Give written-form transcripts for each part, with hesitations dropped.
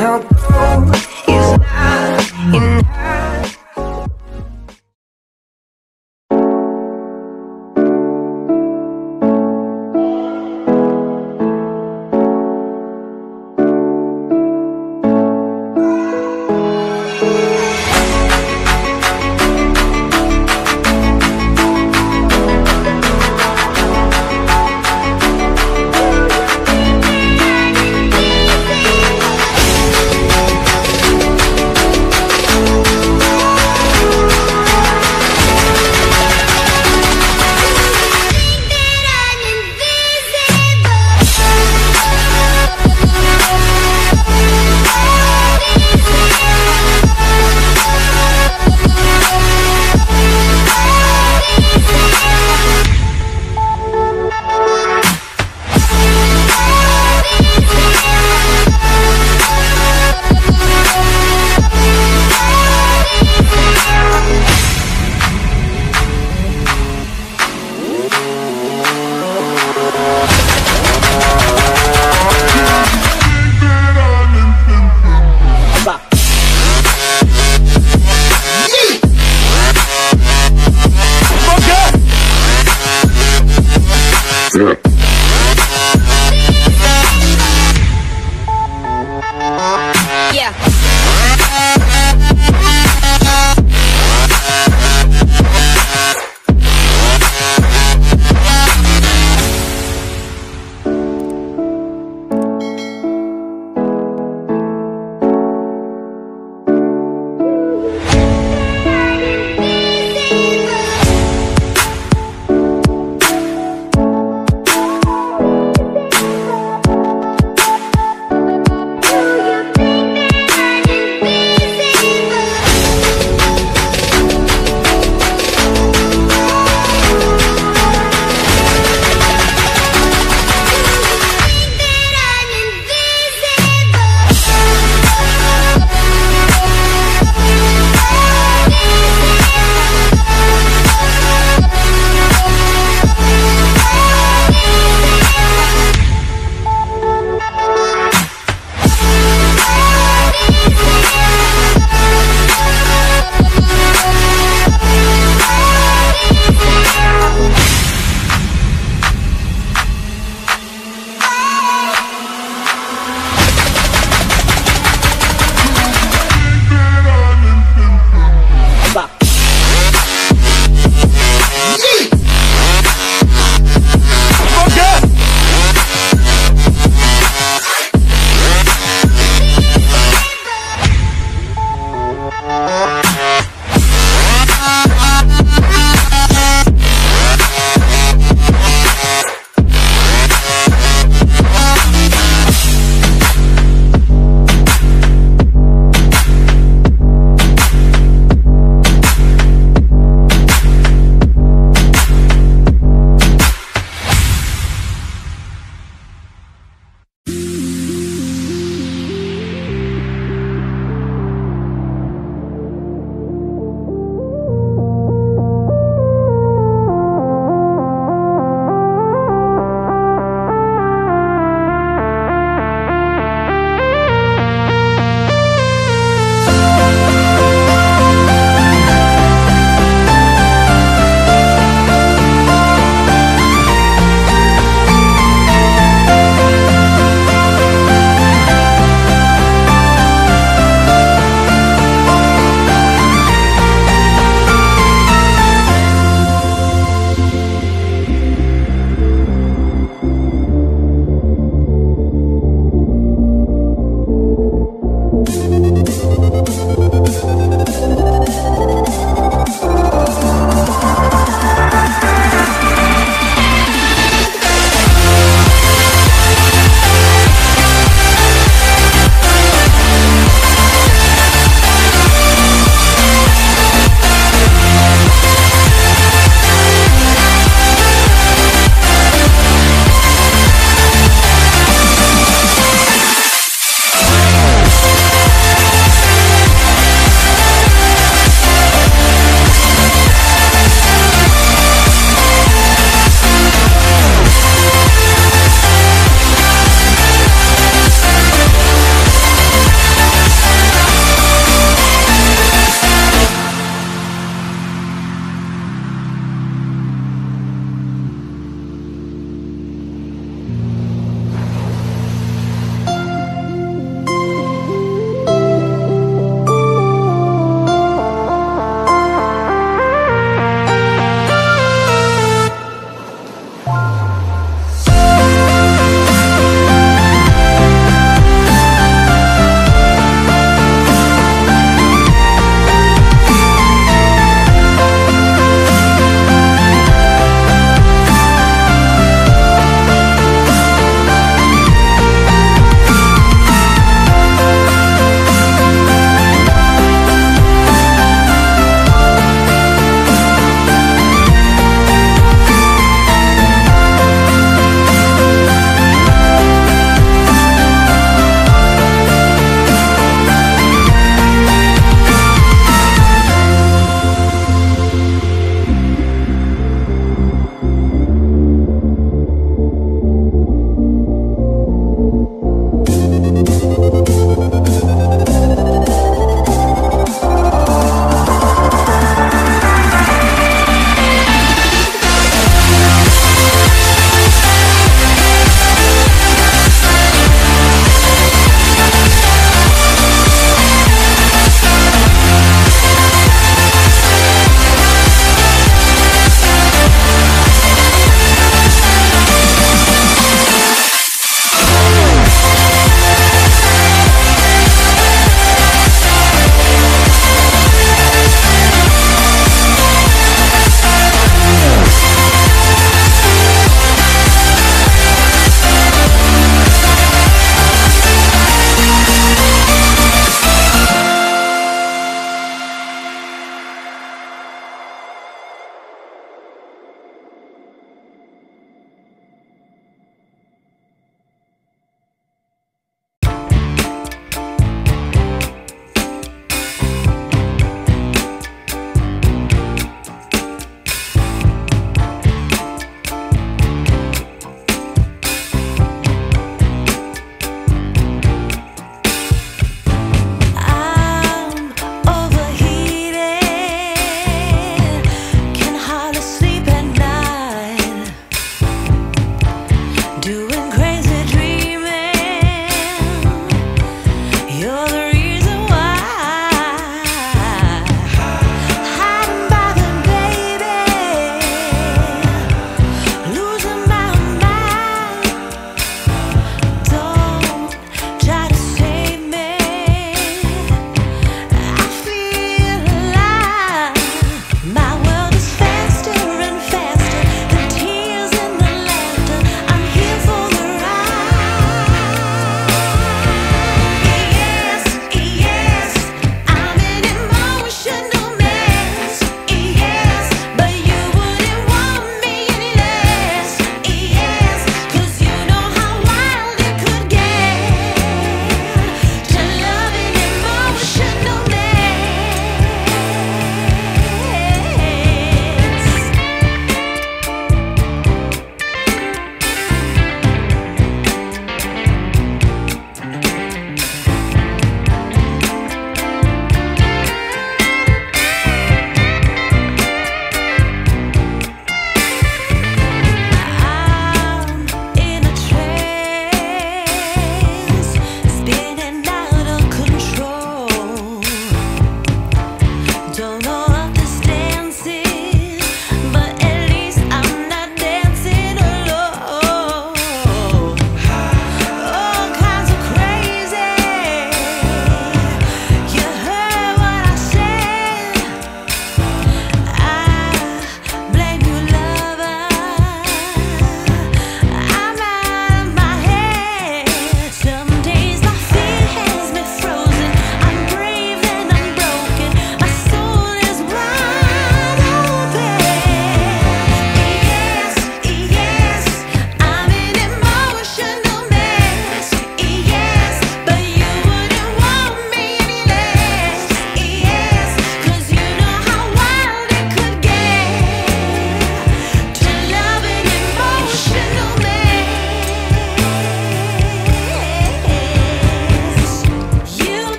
no gold is not enough.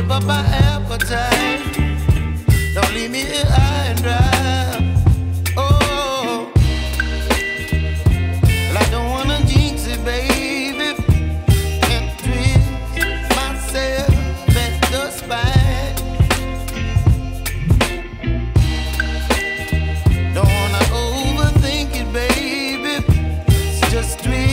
whip up my appetite. Don't leave me here high and dry. Oh, well, I don't wanna jinx it, baby. Can't twist myself at the spine. Don't wanna overthink it, baby. It's just twist.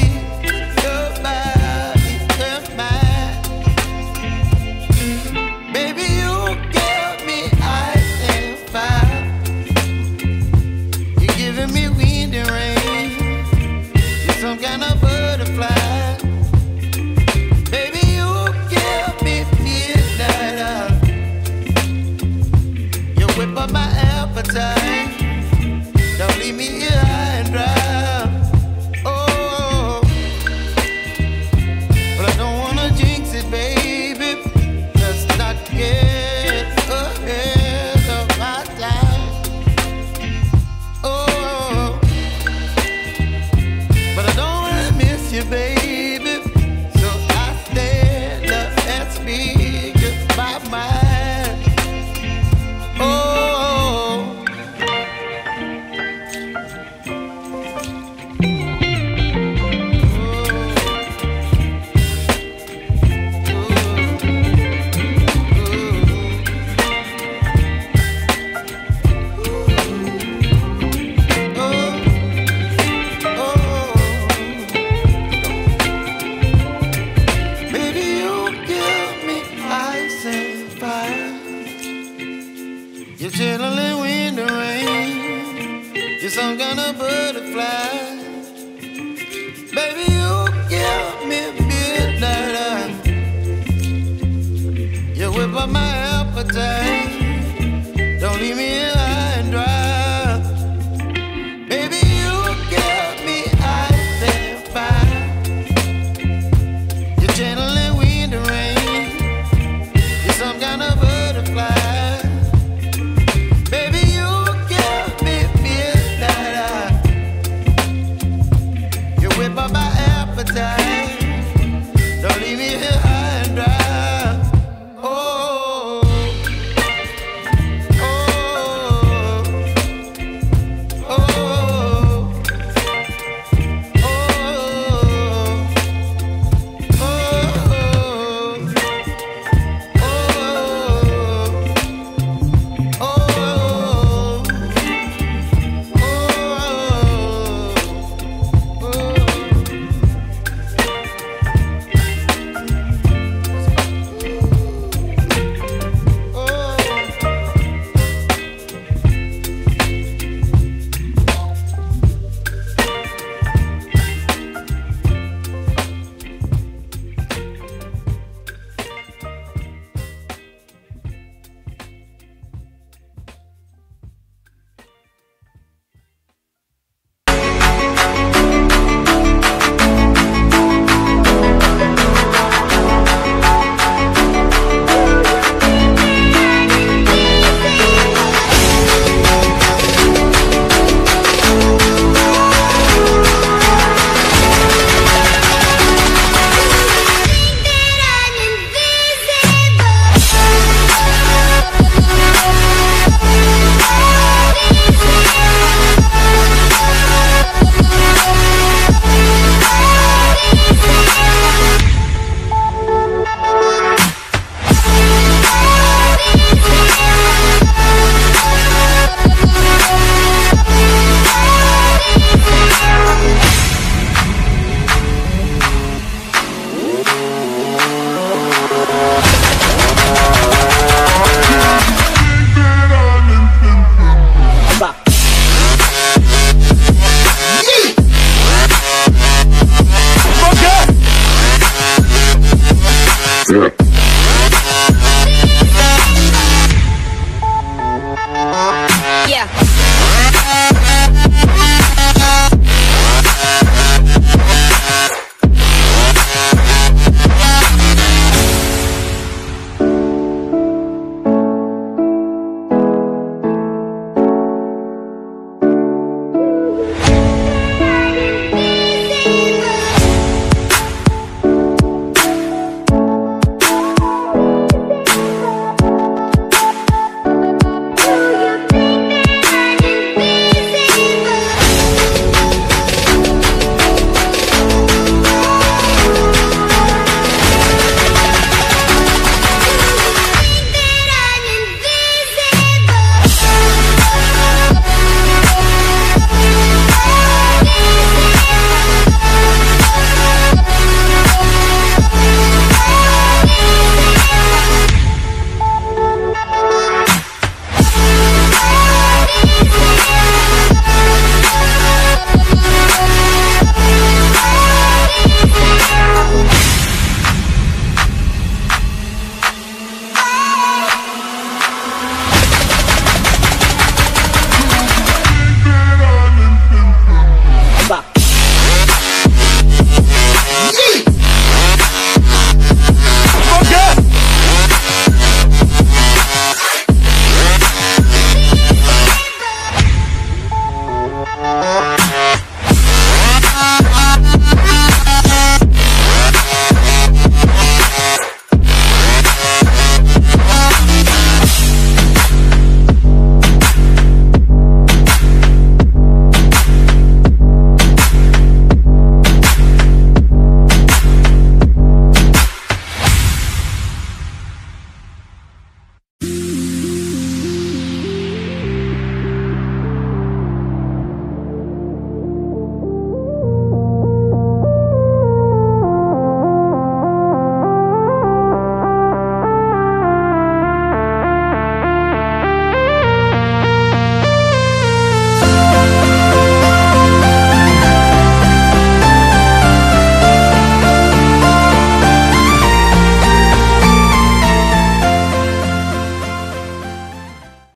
Don't leave me here high and dry. Oh, but I don't wanna jinx it, baby. Let's not get ahead of my time. Oh, but I don't wanna miss you, baby. So I stand up and speak my mind. You're chilling when the rain, you're some kind of butterfly. Baby, you give me midnight. You whip up my appetite.